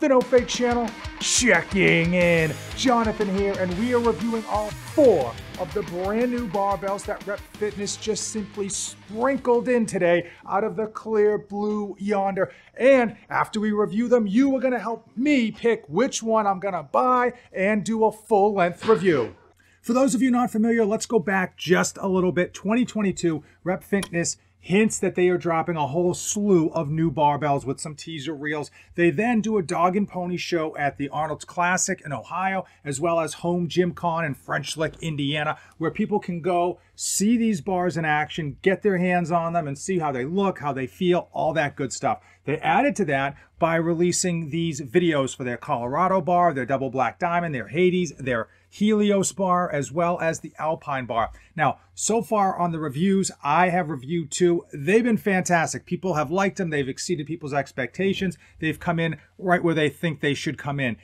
The No Fake Channel, checking in. Jonathan here, and we are reviewing all four of the brand new barbells that Rep Fitness just simply sprinkled in today out of the clear blue yonder. And after we review them, you are gonna help me pick which one I'm gonna buy and do a full-length review. For those of you not familiar, let's go back just a little bit. 2022, Rep Fitness hints that they are dropping a whole slew of new barbells with some teaser reels. They then do a dog and pony show at the Arnold Classic in Ohio, as well as Home Gym Con in French Lick, Indiana, where people can go see these bars in action, get their hands on them, and see how they look, how they feel, all that good stuff. They added to that by releasing these videos for their Colorado bar, their Double Black Diamond, their Hades, their Helios bar, as well as the Alpine bar. Now, so far on the reviews, I have reviewed two. They've been fantastic. People have liked them. They've exceeded people's expectations. They've come in right where they think they should come in.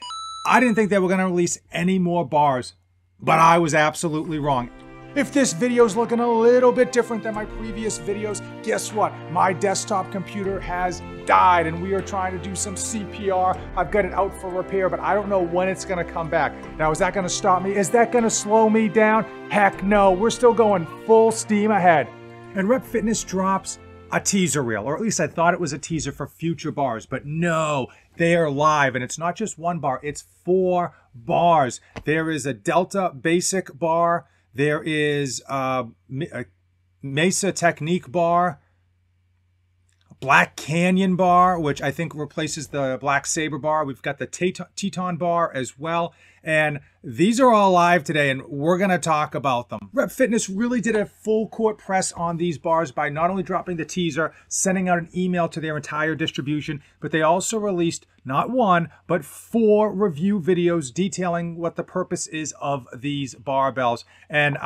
I didn't think they were going to release any more bars, but I was absolutely wrong. If this video is looking a little bit different than my previous videos, guess what? My desktop computer has died and we are trying to do some CPR. I've got it out for repair, but I don't know when it's gonna come back. Now, is that gonna stop me? Is that gonna slow me down? Heck no, we're still going full steam ahead. And Rep Fitness drops a teaser reel, or at least I thought it was a teaser for future bars, but no, they are live. And it's not just one bar, it's four bars. There is a Delta Basic Bar, there is a Mesa Technique Bar, Black Canyon Bar, which I think replaces the Black Saber bar. We've got the Teton bar as well. And these are all live today, and we're going to talk about them. Rep Fitness really did a full court press on these bars by not only dropping the teaser, sending out an email to their entire distribution, but they also released not one, but four review videos detailing what the purpose is of these barbells. And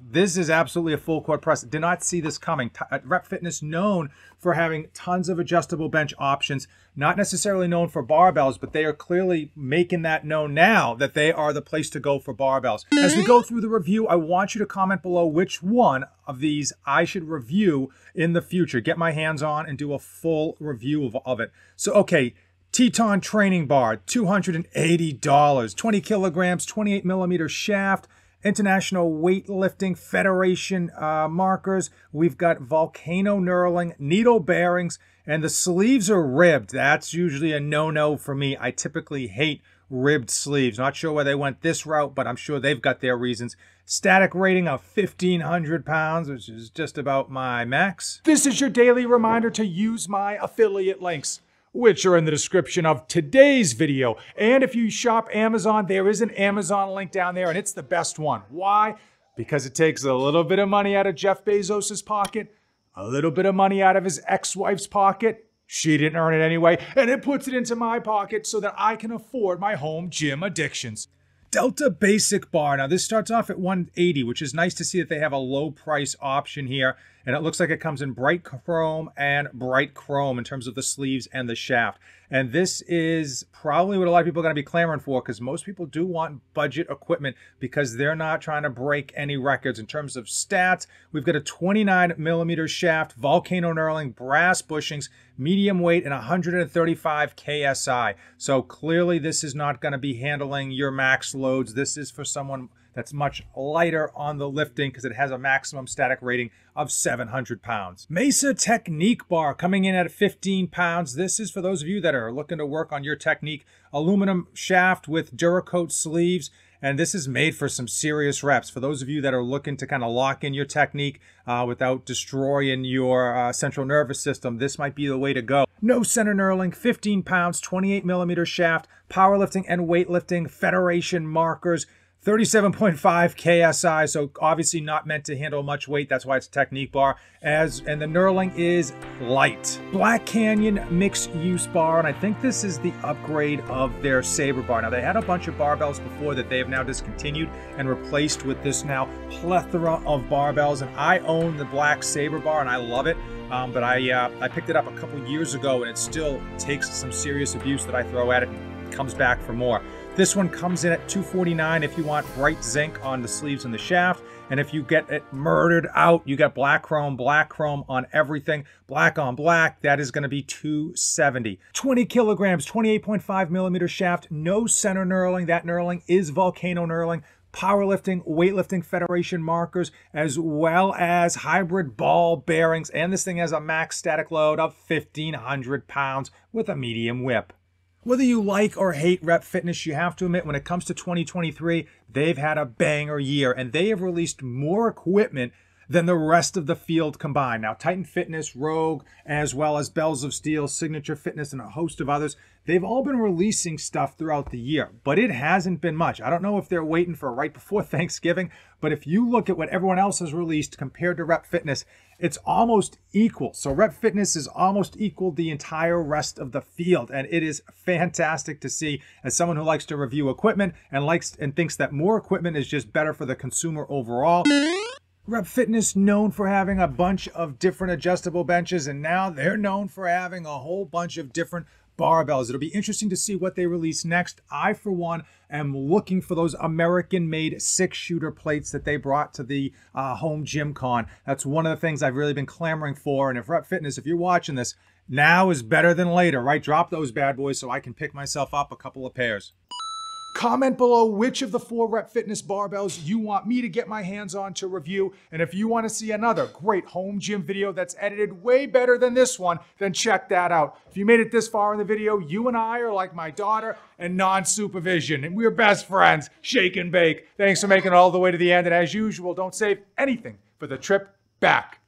this is absolutely a full court press. Did not see this coming. Rep Fitness, known for having tons of adjustable bench options, not necessarily known for barbells, but they are clearly making that known now that they are the place to go for barbells. As we go through the review, I want you to comment below which one of these I should review in the future. Get my hands on and do a full review of it. So, okay, Teton Training Bar, $280, 20 kilograms, 28 millimeter shaft, International Weightlifting Federation markers. We've got volcano knurling, needle bearings, and the sleeves are ribbed. That's usually a no-no for me. I typically hate ribbed sleeves. Not sure why they went this route, but I'm sure they've got their reasons. Static rating of 1,500 pounds, which is just about my max. This is your daily reminder to use my affiliate links, which are in the description of today's video. And if you shop Amazon, there is an Amazon link down there, and it's the best one. Why? Because it takes a little bit of money out of Jeff Bezos's pocket, a little bit of money out of his ex-wife's pocket. She didn't earn it anyway. And it puts it into my pocket so that I can afford my home gym addictions. Delta Basic Bar. Now, this starts off at $180, which is nice to see that they have a low price option here. And it looks like it comes in bright chrome in terms of the sleeves and the shaft. And this is probably what a lot of people are going to be clamoring for, because most people do want budget equipment because they're not trying to break any records. In terms of stats, we've got a 29 millimeter shaft, volcano knurling, brass bushings, medium weight, and 135 KSI. So clearly this is not going to be handling your max loads. This is for someone that's much lighter on the lifting because it has a maximum static rating of 700 pounds. Mesa Technique Bar coming in at 15 pounds. This is for those of you that are looking to work on your technique. Aluminum shaft with Duracoat sleeves. And this is made for some serious reps. For those of you that are looking to kind of lock in your technique without destroying your central nervous system, this might be the way to go. No center knurling, 15 pounds, 28 millimeter shaft, powerlifting and weightlifting, Federation markers, 37.5 KSI, so obviously not meant to handle much weight. That's why it's a technique bar, and the knurling is light. Black Canyon Mixed Use Bar, and I think this is the upgrade of their Saber bar. Now, they had a bunch of barbells before that they have now discontinued and replaced with this now plethora of barbells, and I own the Black Saber bar, and I love it. But I picked it up a couple years ago, and it still takes some serious abuse that I throw at it and comes back for more. This one comes in at $249 if you want bright zinc on the sleeves and the shaft, And if you get it murdered out, you get black chrome on everything, black on black, that is going to be $270. 20 kilograms, 28.5 millimeter shaft, no center knurling. That knurling is volcano knurling. Powerlifting, weightlifting federation markers, as well as hybrid ball bearings. And this thing has a max static load of 1,500 pounds with a medium whip. Whether you like or hate Rep Fitness, you have to admit when it comes to 2023, they've had a banger year and they have released more equipment than the rest of the field combined. Now, Titan Fitness, Rogue, as well as Bells of Steel, Signature Fitness, and a host of others, they've all been releasing stuff throughout the year, but it hasn't been much. I don't know if they're waiting for right before Thanksgiving, but if you look at what everyone else has released compared to Rep Fitness, it's almost equal. So Rep Fitness is almost equal the entire rest of the field, and it is fantastic to see as someone who likes to review equipment and thinks that more equipment is just better for the consumer overall. Rep Fitness, known for having a bunch of different adjustable benches, and now they're known for having a whole bunch of different barbells. It'll be interesting to see what they release next. I, for one, am looking for those American-made six-shooter plates that they brought to the Home Gym Con. That's one of the things I've really been clamoring for, and if Rep Fitness, if you're watching this, now is better than later, right? Drop those bad boys so I can pick myself up a couple of pairs. Comment below which of the 4 Rep Fitness barbells you want me to get my hands on to review. And if you want to see another great home gym video that's edited way better than this one, then check that out. If you made it this far in the video, you and I are like my daughter and non-supervision, and we're best friends, shake and bake. Thanks for making it all the way to the end. And as usual, don't save anything for the trip back.